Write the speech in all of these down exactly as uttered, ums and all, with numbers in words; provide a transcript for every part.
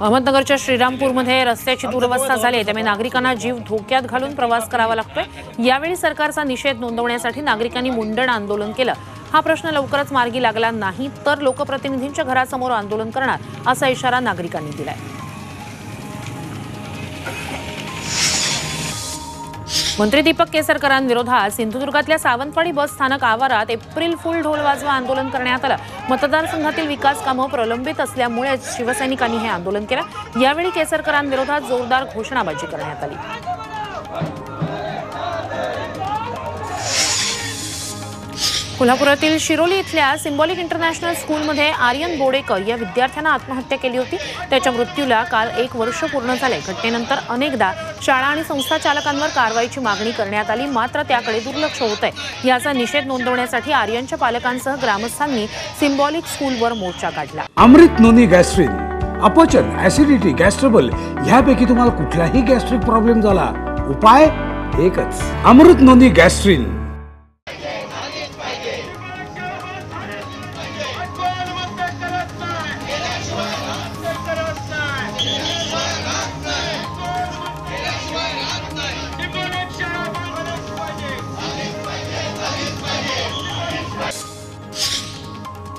अहमदनगरच्या श्रीरामपूरमध्ये रस्त्याची दुरवस्था झाली आहे, त्यामुळे नागरिकांना जीव धोक्यात घालून प्रवास करावा लागतोय। यावेळी सरकारचा निषेध नोंदवण्यासाठी नागरिकांनी मुंडण आंदोलन केलं। हा प्रश्न लवकरच मार्गी लागला नाही तर लोकप्रतिनिधींच्या घरासमोर आंदोलन करणार असा इशारा नागरिकांनी दिलाय। मंत्री दीपक केसरकरांविरोधात सिंधुदुर्गातल्या सावंतवाडी बस स्थानक आवारात एप्रिल फुल ढोल वाजवा आंदोलन करण्यात आलं। मतदारसंघातील विकास कामं प्रलंबित असल्यामुळे शिवसैनिकांनी हे आंदोलन केलं। यावेळी केसरकरांविरोधात जोरदार घोषणाबाजी करण्यात आली। कोल्हापुरातील शिरोली इथल्या सिंबॉलिक इंटरनॅशनल स्कूलमध्ये आर्यन बोडेकर या विद्यार्थ्याने आत्महत्या केली होती। त्याच्या मृत्यूला काल एक वर्ष पूर्ण झाले। घटनेनंतर अनेकदा शाळा आणि संस्था चालकांवर कारवाईची मागणी करण्यात आली, मात्र त्याकडे दुर्लक्ष होत आहे। याचा निषेध नोंदवण्यासाठी आर्यनच्या पालकांसह ग्रामस्थांनी सिंबॉलिक स्कूलवर मोर्चा काढला। अमृत नोनी गॅस्ट्रिन, अपचन, ऍसिडिटी, गॅस्ट्रबल यापैकी तुम्हाला कुठलाही गॅस्ट्रिक प्रॉब्लेम झाला, उपाय एकच, अमृत नोनी गॅस्ट्रिन।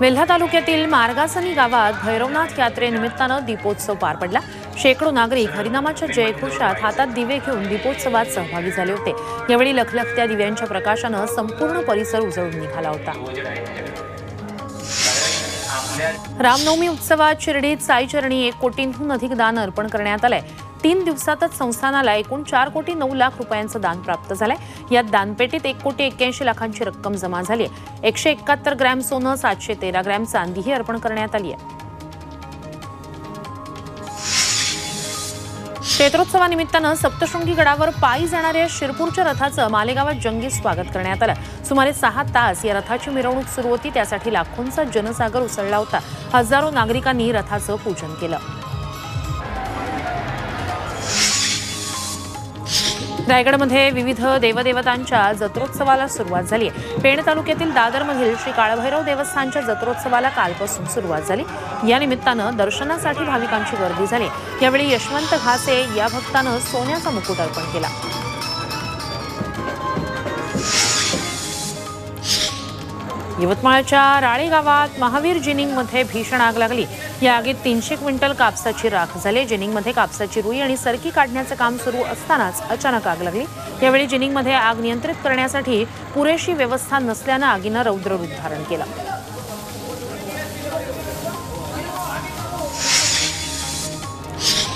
वेल्हा तालुक्यातील मार्गासनी गावात भैरवनाथ यात्रेनिमित्तानं दीपोत्सव पार पडला। शेकडो नागरिक हरिनामाच्या जयघोषात हातात दिवे घेऊन दीपोत्सवात सहभागी झाले होते। यावेळी लखलखत्या दिव्यांच्या प्रकाशानं संपूर्ण परिसर उजळून निघाला होता। रामनवमी उत्सवात शिर्डीत साईचरणी एक कोटींहून अधिक दान अर्पण करण्यात आलंय। तीन दिवसातच संस्थानाला एकूण चार कोटी नऊ लाख रुपयांचं दान प्राप्त झालंय। यात दानपेटीत एक कोटी एक्क्याऐंशी लाखांची रक्कम जमा झाली आहे। एकशे एकाहत्तर ग्रॅम सोनं, सातशे तेरा ग्रॅम चांदीही अर्पण करण्यात आली आहे। क्षेत्रोत्सवानिमित्तानं सप्तशृंगी गडावर पायी जाणाऱ्या शिरपूरच्या रथाचं मालेगावात जंगी स्वागत करण्यात आलं। सुमारे सहा तास या रथाची मिरवणूक सुरू होती। त्यासाठी लाखोंचा जनसागर उसळला होता। हजारो नागरिकांनी रथाचं पूजन केलं। रायगडमध्ये विविध देवदेवतांच्या जत्रोत्सवाला सुरुवात झाली आहे। पेण तालुक्यातील दादरमधील श्री काळभैरव देवस्थानच्या जत्रोत्सवाला कालपासून सुरुवात झाली। या निमित्तानं दर्शनासाठी भाविकांची गर्दी झाली। यावेळी यशवंत घासे या भक्तानं सोन्याचा मुकुट अर्पण केला। यवतमाळच्या राळे गावात महावीर जिनिंगमध्ये भीषण आग लागली। या आगीत तीनशे क्विंटल कापसाची राख झाली। जिनिंगमध्ये कापसाची रुई आणि सरकी काढण्याचं काम सुरू असतानाच अचानक आग लागली। यावेळी जिनिंगमध्ये आग नियंत्रित करण्यासाठी पुरेशी व्यवस्था नसल्यानं आगीनं रौद्र रूप धारण केलं।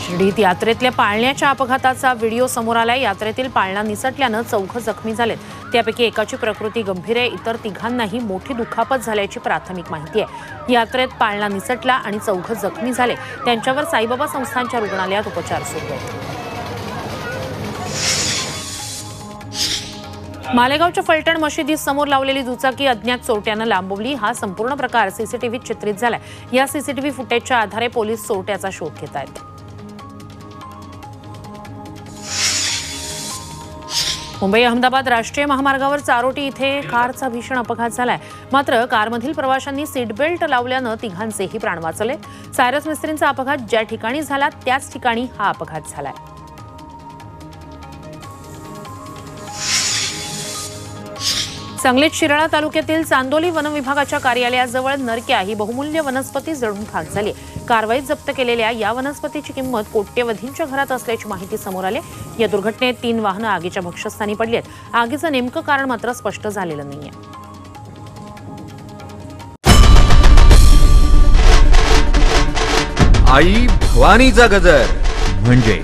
शिर्डीत यात्रेतल्या पाळण्याच्या अपघाताचा व्हिडिओ समोर आलाय। यात्रेतील पाळणा निसटल्यानं चौघ जखमी झालेत। त्यापैकी एकाची प्रकृती गंभीर आहे, इतर तिघांनाही मोठी दुखापत झाल्याची प्राथमिक माहिती आहे। यात्रेत पाळणा निसटला आणि चौघ जखमी झाले। त्यांच्यावर साईबाबा संस्थानच्या रुग्णालयात उपचार सुरू आहेत। मालेगावच्या फलटण मशिदीत समोर लावलेली दुचाकी अज्ञात चोरट्यानं लांबवली। हा संपूर्ण प्रकार सीसीटीव्हीत चित्रित झालाय। या सीसीटीव्ही फुटेजच्या आधारे पोलीस चोरट्याचा शोध घेत आहेत। मुंबई अहमदाबाद राष्ट्रीय महामार्गावर चारोटी इथे कारचा भीषण अपघात झालाय। मात्र कारमधील प्रवाशांनी सीट बेल्ट लावल्यानं तिघांचेही प्राण वाचले। सायरस मिस्त्रींचा अपघात ज्या ठिकाणी झाला त्याच ठिकाणी हा अपघात झालाय। सांगलीत शिराळा तालुक्यातील चांदोली वन विभागाच्या कार्यालयाजवळ नरक्या ही बहुमूल्य वनस्पती जळून खाक झाली। कारवाईत जप्त केलेल्या या वनस्पतीची किंमत कोट्यवधींच्या घरात असल्याची माहिती समोर आली आहे। या दुर्घटनेत तीन वाहनं आगीच्या भक्षस्थानी पडली आहेत। आगीचं नेमकं कारण मात्र स्पष्ट झालेलं नाहीये। आई भवानीचा गजर म्हणजे